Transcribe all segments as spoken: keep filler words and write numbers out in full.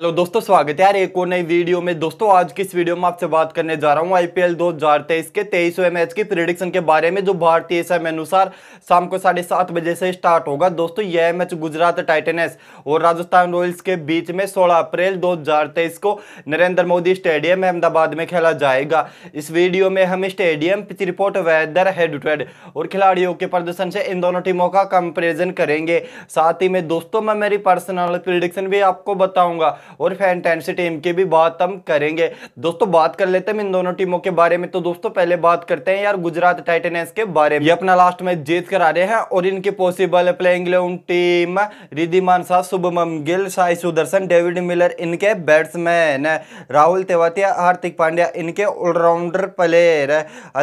Hello दोस्तों, स्वागत है यार एक और नई वीडियो में। दोस्तों आज की इस वीडियो में आपसे बात करने जा रहा हूँ आईपीएल दो हज़ार तेईस के तेईसवें मैच की प्रेडिक्शन के बारे में, जो भारतीय समय अनुसार शाम को साढ़े सात बजे से स्टार्ट होगा। दोस्तों यह मैच गुजरात टाइटन्स और राजस्थान रॉयल्स के बीच में सोलह अप्रैल दो हज़ार तेईस को नरेंद्र मोदी स्टेडियम अहमदाबाद में खेला जाएगा। इस वीडियो में हम stadium, pitch report, weather, head to head और खिलाड़ियों के प्रदर्शन से इन दोनों टीमों का कंपेरिजन करेंगे। साथ ही में दोस्तों मैं मेरी पर्सनल प्रेडिक्शन भी आपको बताऊंगा और फैंटेंसी टीम की भी बात हम करेंगे। दोस्तों बात कर लेते हैं इन दोनों टीमों के बारे में। तो दोस्तों पहले बात करते हैं यार गुजरात टाइटन्स के बारे में। ये अपना लास्ट मैच जीत कर आ रहे हैं और इनकी possible playing eleven team Riddhiman Saha, Shubman Gill, Sai Sudharsan, David Miller इनके बैट्समैन, राहुल तेवातिया, हार्दिक पांड्या इनके allrounder player,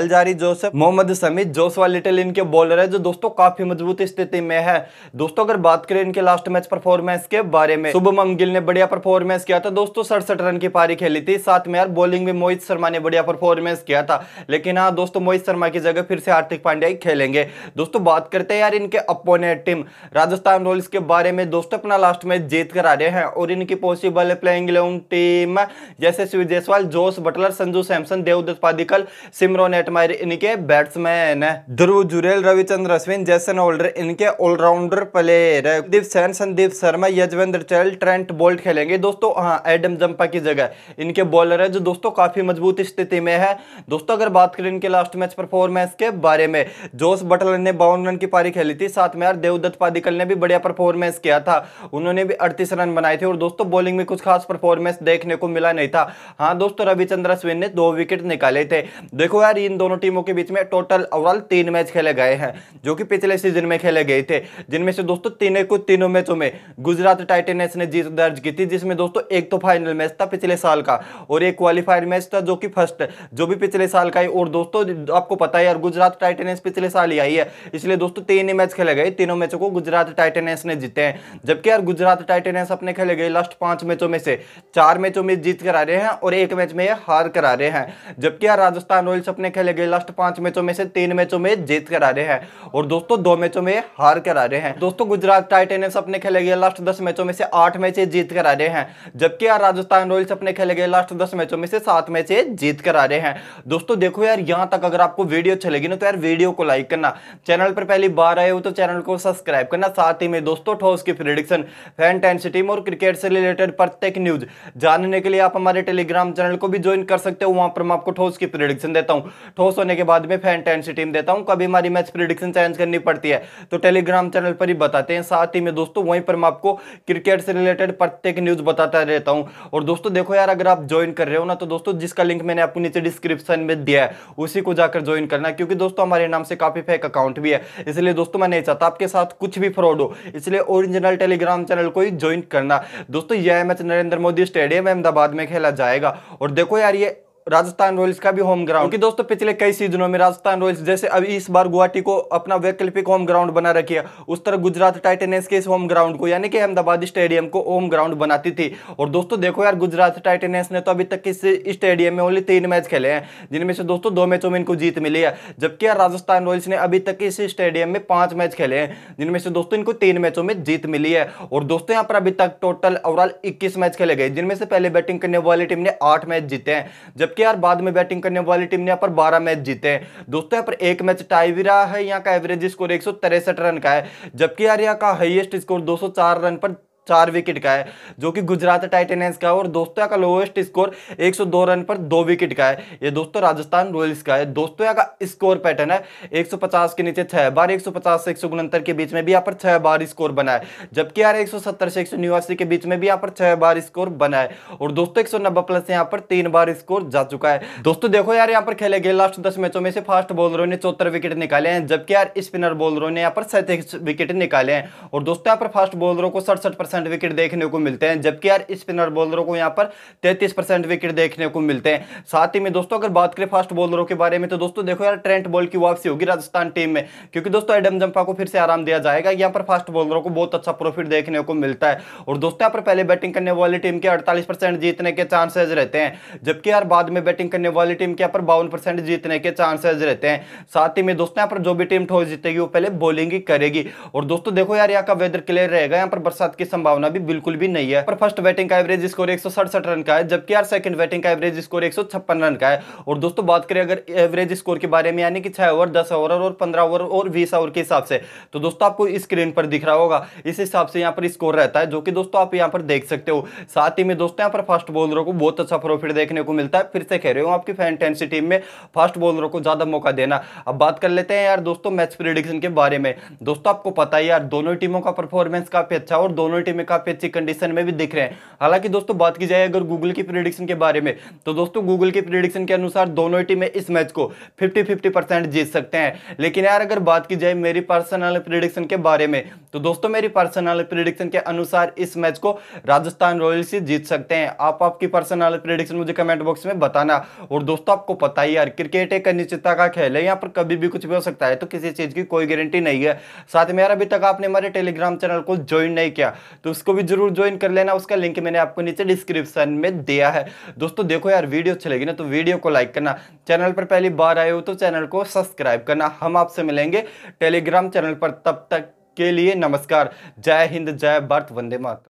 Alzarri Joseph, Mohammed Shami, Joshua Little इनके बॉलर है, जो दोस्तों काफी मजबूत स्थिति में है। दोस्तों अगर बात करें इनके लास्ट मैच परफॉर्मेंस के बारे में, शुभमन गिल ने बढ़िया परफॉर्मेंस किया था दोस्तों, सड़सठ रन की पारी खेली थी। साथ में यार बॉलिंग में मोहित शर्मा ने बढ़िया परफॉर्मेंस किया था, लेकिन हाँ दोस्तों मोहित शर्मा की जगह फिर से हार्दिक पांड्या ही खेलेंगे। दोस्तों बात करते हैं यार इनके अपोनेंट टीम राजस्थान रॉयल्स के बारे में। दोस्तों अपना लास्ट मैच जीत कर आ रहे हैं और इनकी possible playing eleven team Yashasvi Jaiswal, Jos Buttler, Sanju Samson, Devdutt Padikkal, Shimron Hetmyer इनके batsman, Dhruv Jurel, Ravichandran Ashwin, Jason Holder इनके allrounder player, Deep Saini, Sandeep Sharma, Yuzvendra Chahal, Trent Boult खेलेंगे दोस्तों हाँ एडम जंपा की जगह इनके बॉलर है, जो दोस्तों काफी मजबूत स्थिति में है। दोस्तों अगर बात करें इनके लास्ट मैच परफॉर्मेंस के बारे में, जोस बटलर ने बावन रन की पारी खेली थी। साथ में यार देवदत्त पादिक्कल ने भी बढ़िया परफॉर्मेंस किया था, उन्होंने भी अड़तीस रन बनाए थे और दोस्तों बॉलिंग में कुछ खास परफॉर्मेंस देखने को मिला नहीं था। हाँ दोस्तों रविचंद्रन अश्विन ने दो विकेट निकाले थे। देखो यार इन दोनों टीमों के बीच में टोटल ओवरऑल तीन मैच खेले गए हैं, जो कि पिछले सीजन में खेले गए थे, जिनमें से दोस्तों तीनों को तीनों मैचों में गुजरात टाइटन्स ने जीत दर्ज की थी, जिसमें दोस्तों एक तो फाइनल मैच था पिछले साल का और एक क्वालिफायर मैच था जो कि फर्स्ट जो भी पिछले साल का है। और दोस्तों आपको पता है यार गुजरात टाइटन्स पिछले साल ही आई है, इसलिए दोस्तों तीन ही मैच खेले गए, तीनों मैचों को गुजरात टाइटन्स ने जीते हैं। जबकि यार गुजरात टाइटन्स अपने खेले गए लास्ट पांच मैचों में से चार मैचों में जीत कर आ रहे हैं और एक मैच में हार कर आ रहे हैं। जबकि यार राजस्थान रॉयल्स अपने खेले गए लास्ट पांच मैचों में से तीन मैचों में जीत कर आ रहे हैं और दोस्तों दो मैचों में हार कर आ रहे हैं। दोस्तों गुजरात टाइटन्स अपने खेले गए लास्ट दस मैचों में से आठ मैचें जीत कर आ रहे हैं, जबकि यार राजस्थान रॉयल्स अपने खेले गए लास्ट दस मैचों में से सात मैचें जीत कर आ रहे हैं। दोस्तों देखो यार यहां तक अगर आपको वीडियो अच्छी लगी ना तो यार वीडियो को लाइक करना, चैनल पर पहली बार आए हो तो चैनल को सब्सक्राइब करना। साथ ही में दोस्तों ठोस की प्रेडिक्शन, फैंटेसी टीम और क्रिकेट से रिलेटेड प्रत्येक न्यूज जानने के लिए आप हमारे टेलीग्राम चैनल को भी ज्वाइन कर सकते हो, वहां पर मैं आपको ठोस की प्रेडिक्शन देता हूँ। ठोस होने के बाद में फैंटेसी टीम देता हूँ, कभी हमारी मैच प्रेडिक्शन चेंज करनी पड़ती है तो टेलीग्राम चैनल पर ही बताते हैं। साथ ही में दोस्तों वहीं पर मैं आपको क्रिकेट से रिलेटेड प्रत्येक न्यूज बताता रहता हूं। और दोस्तों देखो यार अगर आप ज्वाइन कर रहे हो ना तो दोस्तों जिसका लिंक मैंने आपको नीचे डिस्क्रिप्शन में दिया है उसी को जाकर ज्वाइन करना, क्योंकि दोस्तों हमारे नाम से काफी फेक अकाउंट भी है, इसलिए दोस्तों मैं नहीं चाहता आपके साथ कुछ भी फ्रॉड हो, इसलिए ओरिजिनल टेलीग्राम चैनल को ही ज्वाइन करना। दोस्तों यह मैच नरेंद्र मोदी स्टेडियम अहमदाबाद में खेला जाएगा और देखो यार ये राजस्थान रॉयल्स का भी होम ग्राउंड, क्योंकि दोस्तों पिछले कई सीजनों में राजस्थान रॉयल्स जैसे अभी इस बार गुवाहाटी को अपना वैकल्पिक होम ग्राउंड बना रखी है, उस तरह गुजरात टाइटन्स के इस होम ग्राउंड को यानी कि अहमदाबाद स्टेडियम को होम ग्राउंड बनाती थी। और दोस्तों देखो यार गुजरात टाइटन्स ने तो अभी तक इस स्टेडियम में ओनली तीन मैच खेले हैं, जिनमें से दोस्तों दो मैचों में इनको जीत मिली है। जबकि यार राजस्थान रॉयल्स ने अभी तक इस स्टेडियम में पांच मैच खेले हैं, जिनमें से दोस्तों इनको तीन मैचों में जीत मिली है। और दोस्तों यहाँ पर अभी तक टोटल ओवरऑल इक्कीस मैच खेले गए, जिनमें से पहले बैटिंग करने वाली टीम ने आठ मैच जीते हैं, कि यार बाद में बैटिंग करने वाली टीम ने यहाँ पर बारह मैच जीते हैं। दोस्तों यहाँ पर एक मैच टाई भी रहा है, यहाँ का एवरेज स्कोर एक सौ तिरसठ रन का है, जबकि यार यहाँ का हाईएस्ट स्कोर दो सौ चार रन पर चार विकेट का है, जो कि गुजरात टाइटन्स का है। और दोस्तों यहाँ का लोएस्ट स्कोर एक सौ दो रन पर दो विकेट का है, ये दोस्तों राजस्थान रॉयल्स का है। दोस्तों यहाँ का स्कोर पैटर्न है एक सौ पचास के नीचे छह बार, एक सौ पचास से एक सौ उनहत्तर के बीच में भी यहाँ पर छह बार स्कोर बना है, जबकि यार एक सौ सत्तर से एक सौ नवासी के बीच में भी यहाँ पर छह बार स्कोर बना है। और दोस्तों एक सौ नब्बे प्लस यहाँ पर तीन बार स्कोर जा चुका है। दोस्तों देखो यार यहाँ पर खेले गए लास्ट दस मैचों में से फास्ट बॉलरों ने चौहत्तर विकेट निकाले हैं, जबकि यार स्पिनर बॉलरों ने यहाँ पर सैंतीस विकेट निकाले हैं। और दोस्तों यहाँ पर फास्ट बॉलरों को सड़सठ विकेट देखने को मिलते हैं, जबकि यार स्पिनर बॉलरों को यहां पर तैंतीस परसेंट विकेट देखने को मिलते हैं। साथ ही में दोस्तों अगर बात करें फास्ट बॉलरों के बारे में तो दोस्तों देखो यार ट्रेंट बोल्ट की वापसी होगी राजस्थान टीम में, क्योंकि दोस्तों एडम जंपा को फिर से आराम दिया जाएगा। यहां पर फास्ट बॉलरों को बहुत अच्छा प्रॉफिट देखने को मिलता है। और दोस्तों यहां पर पहले बैटिंग करने वाली टीम के अड़तालीस परसेंट जीतने के चांसेज रहते हैं, जबकि यार बाद में बैटिंग करने वाली टीम के यहाँ पर बावन परसेंट जीतने के चांसेज रहते हैं। साथ ही में दोस्तों यहाँ पर जो भी टीम ठोस जीतेगी वो पहले बॉलिंग ही करेगी। और दोस्तों देखो यार यहाँ का वेदर क्लियर रहेगा, यहाँ पर बरसात की संभावना भी बिल्कुल भी नहीं है। पर फर्स्ट बैटिंग का एवरेज स्कोर एक सौ सड़सठ रन का है, जबकि यार सेकंड बैटिंग का एवरेज स्कोर एक सौ छप्पन रन का है। और दोस्तों बात करें अगर एवरेज स्कोर के बारे में, यानी कि छह ओवर, दस ओवर और पंद्रह ओवर और बीस ओवर के हिसाब से, तो दोस्तों आपको स्क्रीन पर दिख रहा होगा इस हिसाब से यहाँ पर स्कोर रहता है, जो कि दोस्तों आप यहाँ पर देख सकते हो। साथ ही में दोस्तों यहाँ पर फास्ट बॉलरों को बहुत अच्छा प्रॉफिट देखने को मिलता है। फिर से कह रहे हो आपकी फैंटेसी टीम में फास्ट बॉलरों को ज्यादा मौका देना। अब बात कर लेते हैं यार दोस्तों मैच प्रेडिक्शन के बारे में। दोस्तों आपको पता है यार दोनों टीमों का परफॉर्मेंस काफी अच्छा और दोनों टीमें काफी अच्छी कंडीशन में भी दिख रहे हैं। हालांकि दोस्तों बात की जाए अगर गूगल की प्रेडिक्शन के बारे में, तो दोस्तों गूगल की प्रेडिक्शन के अनुसार दोनों टीमें इस मैच को फिफ्टी फिफ्टी परसेंट जीत सकते हैं। लेकिन यार अगर बात की जाए मेरी पर्सनल प्रेडिक्शन के बारे में, तो दोस्तों मेरी पर्सनल प्रेडिक्शन के अनुसार इस मैच को राजस्थान रॉयल्स जीत सकते हैं। आप आपकी पर्सनल प्रेडिक्शन मुझे कमेंट बॉक्स में बताना। और दोस्तों आपको पता ही यार क्रिकेट एक अनिश्चितता का खेल है, यहाँ पर कभी भी कुछ भी हो सकता है, तो किसी चीज की कोई गारंटी नहीं है। साथ में यार अभी तक आपने हमारे टेलीग्राम चैनल को ज्वाइन नहीं किया तो उसको भी जरूर ज्वाइन कर लेना, उसका लिंक मैंने आपको नीचे डिस्क्रिप्शन में दिया है। दोस्तों देखो यार वीडियो अच्छी लगी ना तो वीडियो को लाइक करना, चैनल पर पहली बार आए हो तो चैनल को सब्सक्राइब करना। हम आपसे मिलेंगे टेलीग्राम चैनल पर, तब तक के लिए नमस्कार, जय हिंद, जय भारत, वंदे मातरम।